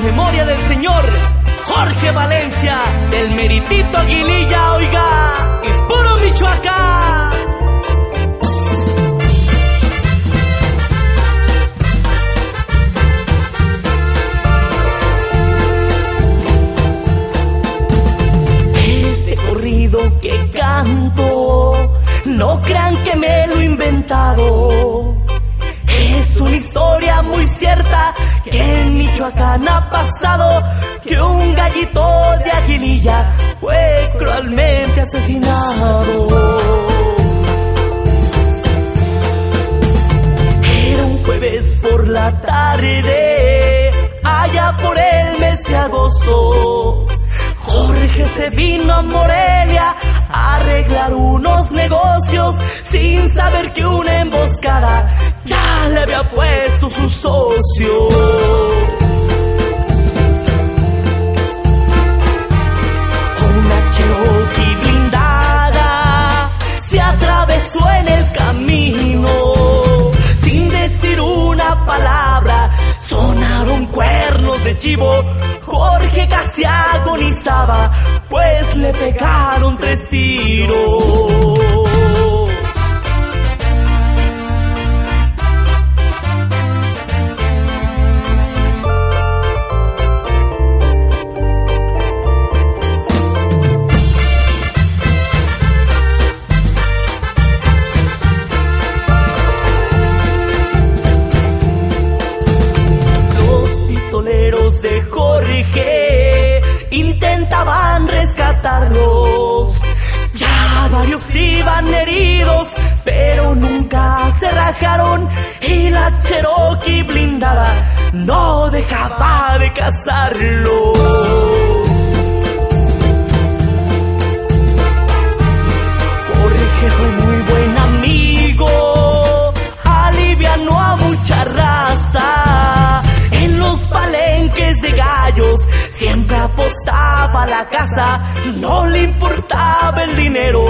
memoria del señor Jorge Valencia, del Meritito Aguililla, oiga, y puro Michoacán. Este corrido que canto, no crean que me lo he inventado, es una historia muy cierta que en Michoacán ha pasado, que un gallito de Aguililla fue cruelmente asesinado. Era un jueves por la tarde, allá por el mes de agosto, Jorge se vino a Morelia a arreglar unos negocios, sin saber que una emboscada ya le había puesto su socio. Una Cherokee blindada se atravesó en el camino, sin decir una palabra sonaron cuernos de chivo. Jorge casi agonizaba, pues le pegaron 3 tiros. De Jorge intentaban rescatarlos, ya varios iban heridos, pero nunca se rajaron, y la Cherokee blindada no dejaba de cazarlos. Jorge fue muy buen amigo, alivianó a mucha raza, de gallos siempre apostaba a la casa, no le importaba el dinero,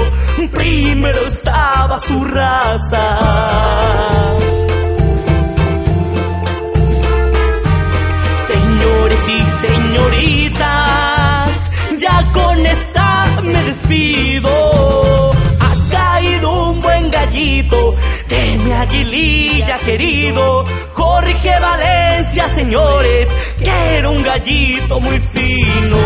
primero estaba su raza. Señores y señoritas, ya con esta me despido, ha caído un buen gallito de mi Aguililla querido, Jorge Valencia, señores, que era un gallito muy fino.